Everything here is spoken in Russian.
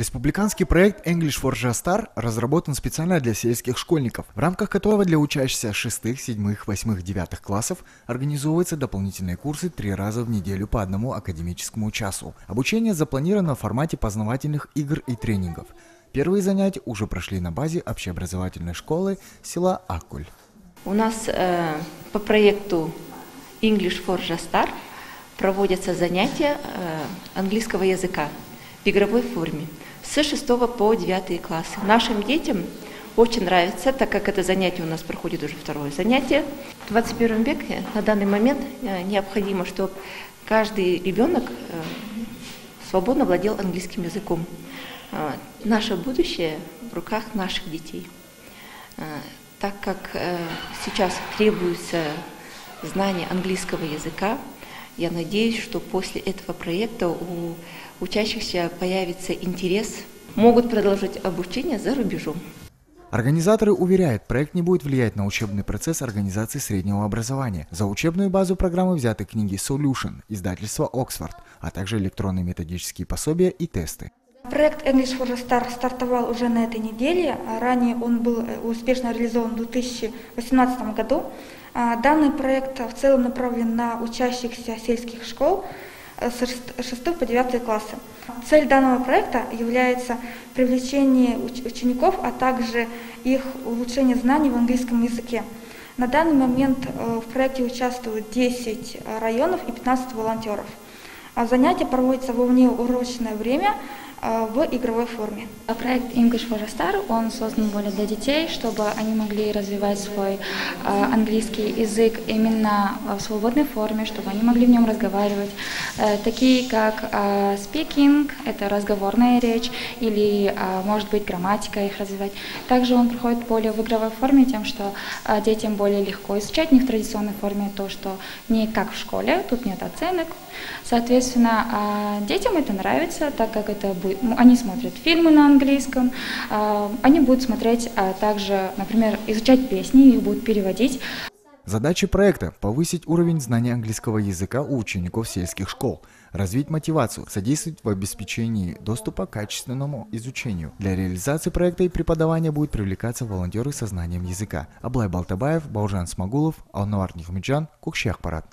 Республиканский проект English for Stars разработан специально для сельских школьников, в рамках которого для учащихся 6, 7, 8, 9 классов организовываются дополнительные курсы 3 раза в неделю по одному академическому часу. Обучение запланировано в формате познавательных игр и тренингов. Первые занятия уже прошли на базе общеобразовательной школы села Акуль. У нас по проекту English for Stars проводятся занятия английского языка в игровой форме с 6 по 9 классы. Нашим детям очень нравится, так как это занятие у нас проходит уже второе занятие. В 21 веке на данный момент необходимо, чтобы каждый ребенок свободно владел английским языком. Наше будущее в руках наших детей. Так как сейчас требуется знание английского языка, я надеюсь, что после этого проекта у учащихся появится интерес, могут продолжить обучение за рубежом. Организаторы уверяют, проект не будет влиять на учебный процесс организации среднего образования. За учебную базу программы взяты книги Solution, издательство Оксфорд, а также электронные методические пособия и тесты. Проект English for Stars стартовал уже на этой неделе. Ранее он был успешно реализован в 2018 году. Данный проект в целом направлен на учащихся сельских школ с 6 по 9 классы. Цель данного проекта является привлечение учеников, а также их улучшение знаний в английском языке. На данный момент в проекте участвуют 10 районов и 15 волонтеров. Занятия проводятся во внеурочное время в игровой форме. Проект English for Stars, он создан более для детей, чтобы они могли развивать свой английский язык именно в свободной форме, чтобы они могли в нем разговаривать. Такие как speaking, это разговорная речь, или, может быть, грамматика их развивать. Также он проходит более в игровой форме, тем, что детям более легко изучать, не в традиционной форме, то, что не как в школе, тут нет оценок. Соответственно, детям это нравится, так как это будет. Они смотрят фильмы на английском, они будут смотреть также, например, изучать песни, их будут переводить. Задача проекта – повысить уровень знания английского языка у учеников сельских школ, развить мотивацию, содействовать в обеспечении доступа к качественному изучению. Для реализации проекта и преподавания будут привлекаться волонтеры со знанием языка. Аблайбалтабаев, Бауджан Смогулов, Ануард Нихмиджан, Кухшахпарад.